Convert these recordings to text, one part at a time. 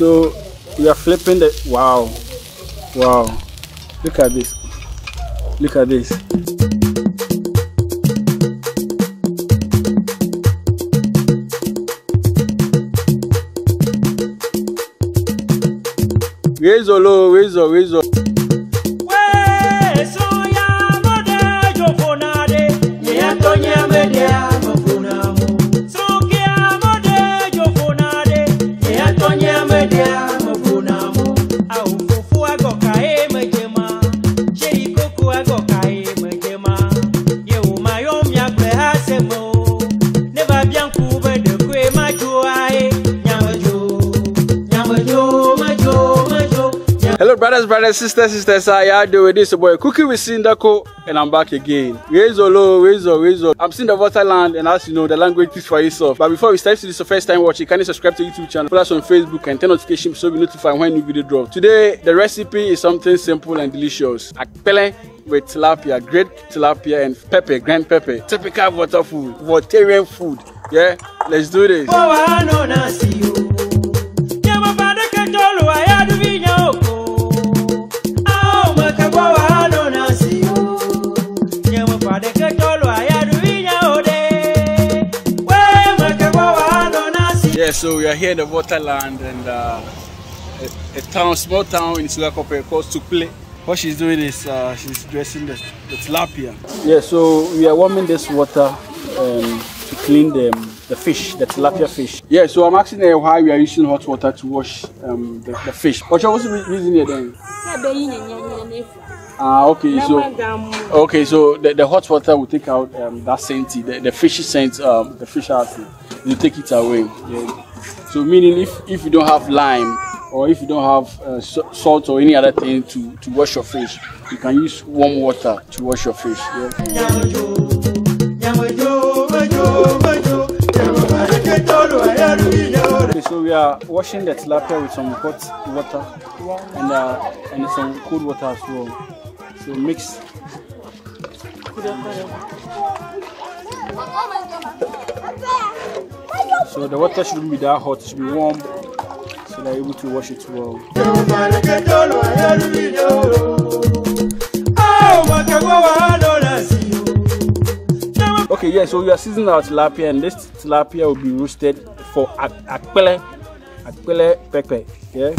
So we are flipping the, wow, look at this, look at this. Wezo. Hello brothers, sisters, how y'all doing? This is your boy Cooking with Sindaco, and I'm back again. Wezo. I'm seeing the waterland, and as you know, the language is for yourself. But before we start, if this is your first time watching, kindly subscribe to YouTube channel, follow us on Facebook, and turn notifications so we notify when new video drop. Today, the recipe is something simple and delicious: akpele with tilapia, great tilapia, and pepper, grand pepper. Typical water food, waterian food. Yeah, let's do this. Yeah, so we are here in the waterland, and a small town in Sulakope called Tukle. What she's doing is she's dressing the tilapia. Yeah, so we are warming this water to clean the fish, the tilapia fish. Yeah, so I'm asking her why we are using hot water to wash the fish. What's the reason here then? Okay, so the hot water will take out that scenty, the fishy scent, the fish acid. You take it away. Yeah. So meaning if you don't have lime, or if you don't have salt or any other thing to wash your fish, you can use warm water to wash your fish. Yeah. Okay, so we are washing the tilapia with some hot water and some cold water as well. So mix. So the water shouldn't be that hot, it should be warm, so they're able to wash it well. Okay, yeah, so we are seasoning our tilapia, and this tilapia will be roasted for akpele pepper. Yeah?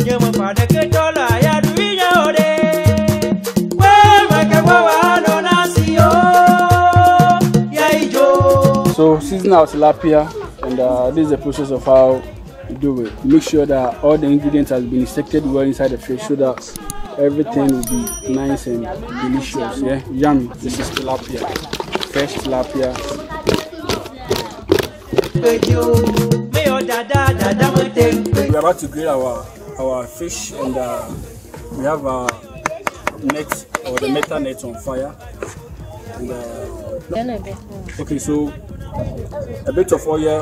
So season our tilapia. And this is the process of how you do it. Make sure that all the ingredients have been inserted well inside the fish, so that everything will be nice and delicious. Yeah, yummy. This is tilapia, fresh tilapia. We're about to grill our fish, and we have our net, or the metal net, on fire. And, okay, so a bit of oil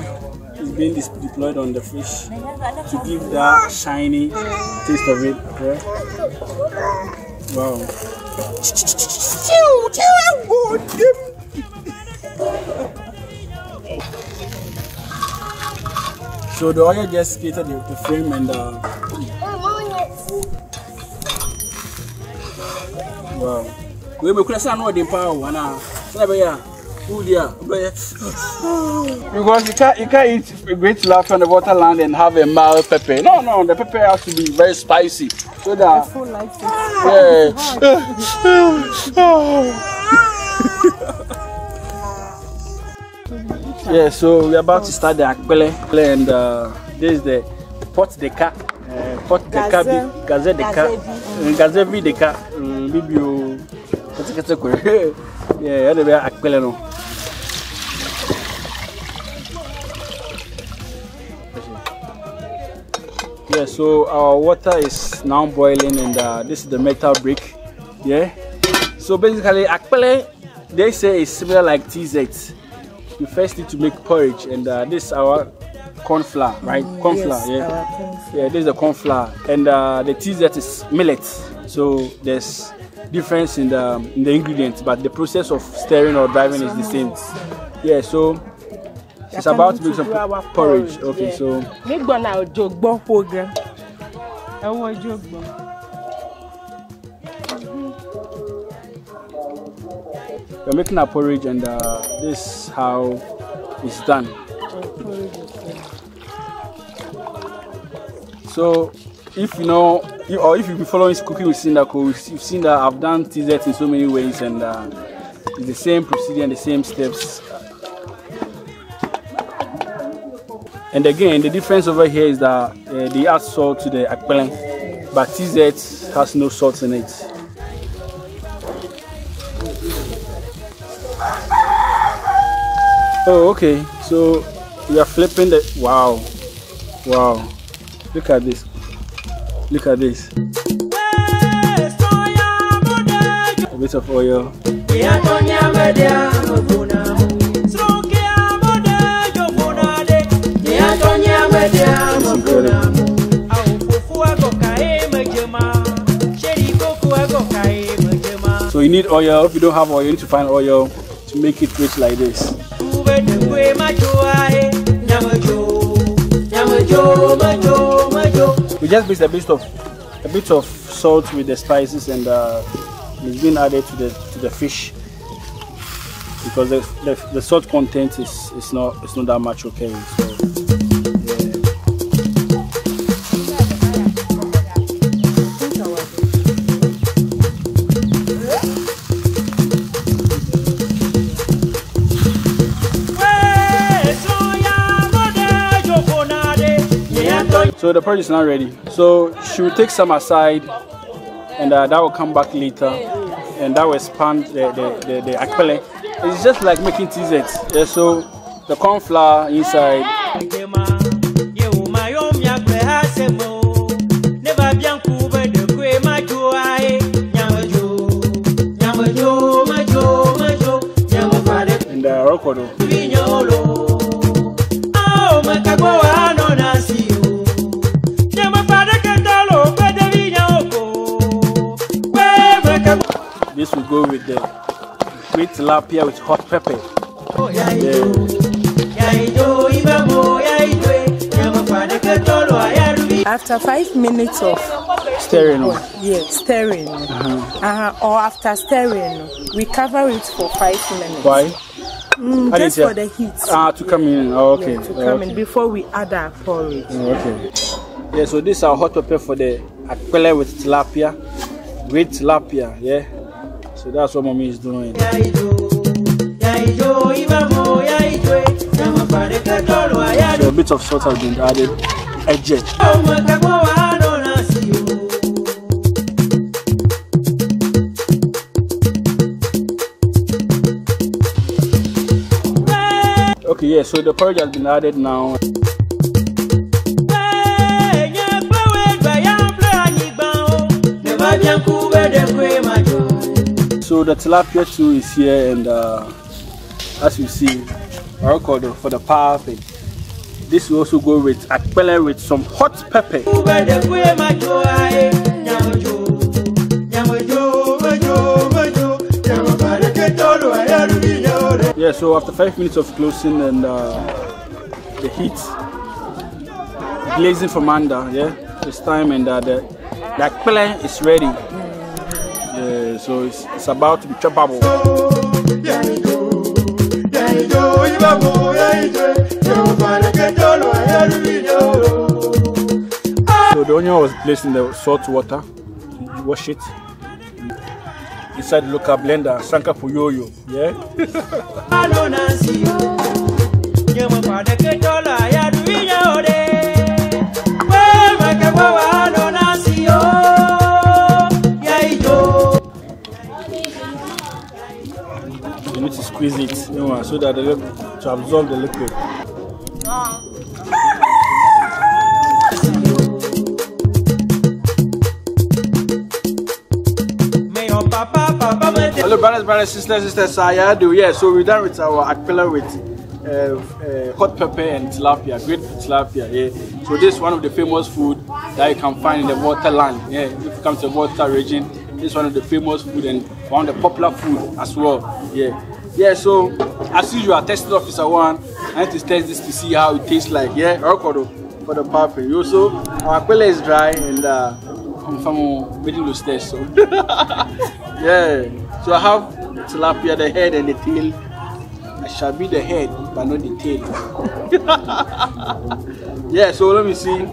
is being deployed on the fish to give that shiny taste of it. Yeah. Wow. So the oil just created the frame, and wow. We will cross the power. Because you can't eat a great tilapia on the waterland and have a mild pepper. No, the pepper has to be very spicy. So that. Yeah. Yeah, so we're about to start the akpele, and this is the pot de ka, gazebi de ka, bibio. Yeah, they were akpele no. Yeah, so our water is now boiling, and this is the metal brick. Yeah. So basically, akpele, they say, is similar like TZ. You first need to make porridge, and this is our corn flour, right? Corn flour, yes, yeah. This is the corn flour, and the TZ is millet. So there's difference in the ingredients, but the process of stirring or driving is the same. Yeah, so it's about to make some porridge. Okay, yeah. So. Ewo jogbo. We're making a porridge, and this is how it's done. So, if you know, or if you've been following Cooking with Sindaco, you've seen that I've done desserts in so many ways, and it's the same procedure and the same steps. And again, the difference over here is that they add salt to the akpele, but TZ has no salt in it. Oh, okay. So we are flipping the. Wow, wow! Look at this. Look at this. A bit of oil. So you need oil. If you don't have oil, you need to find oil to make it rich like this. We just mix a bit of salt with the spices, and it's been added to the fish because the salt content is not that much. Okay. So. So the porridge is not ready. So she will take some aside, and that will come back later, and that will expand the akpele. It's just like making TZ. Yeah, so the corn flour inside. And the rokodo. This will go with the with tilapia with hot pepper. After 5 minutes of stirring, or after stirring, we cover it for 5 minutes. Why? Just for the heat. To come in. Oh, okay. Yeah, to come in before we add our porridge. Okay. Yeah. So this is our hot pepper for the akpele with tilapia. With tilapia, yeah. So that's what mommy is doing. So a bit of salt has been added. A jet. Okay, yeah. So the porridge has been added now. So the tilapia too is here, and as you see, rokodo for the power thing. This will also go with akpele with some hot pepper. Yeah, so after 5 minutes of closing and the heat glazing from under, yeah, it's time, and the akpele is ready. Yeah, so it's about to be choppable. So the onion was placed in the salt water. You wash it inside the local blender. Sanka puyoyo. Yeah. You need to squeeze it, so that to absorb the liquid. Hello, brothers, sisters. I do. Yeah, so we're done with our akpele with hot pepper and tilapia, great tilapia. Yeah. So this is one of the famous food that you can find in the waterland. Yeah, if you come to the water region. It's one of the famous food and one of the popular food as well. Yeah. Yeah, so as usual, testing officer 1, I need to test this to see how it tastes like. Yeah, rokodo. for the popping. Also, our akpele is dry and I'm making those tests. So yeah. So I have tilapia, the head and the tail. I shall be the head, but not the tail. Yeah. So let me see.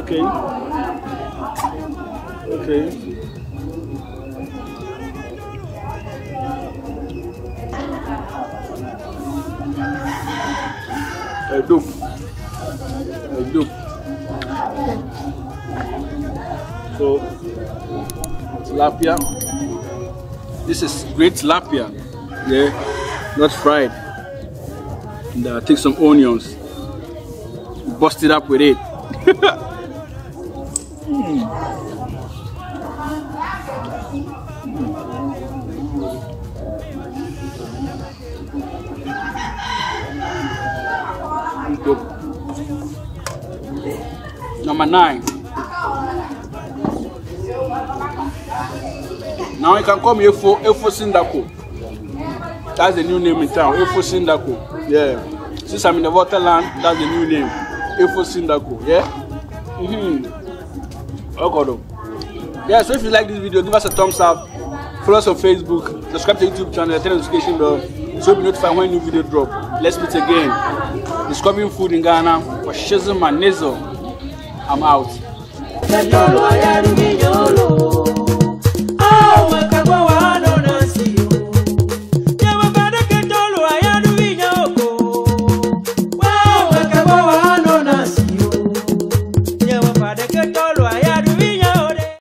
Okay. Okay. I do. So, tilapia. This is great tilapia. Yeah, not fried. And take some onions. Bust it up with it. Number 9. Now you can call me Efo Sindaco. That's the new name in town. Efo Sindaco. Yeah. Since I'm in the waterland, that's the new name. Efo Sindaco. Yeah. Okay. Yeah. So if you like this video, give us a thumbs up. Follow us on Facebook. Subscribe to the YouTube channel. Turn the notification bell so you'll be notified when new video drop. Let's meet again. Discovering food in Ghana for Shizim and Nizzle. I'm out.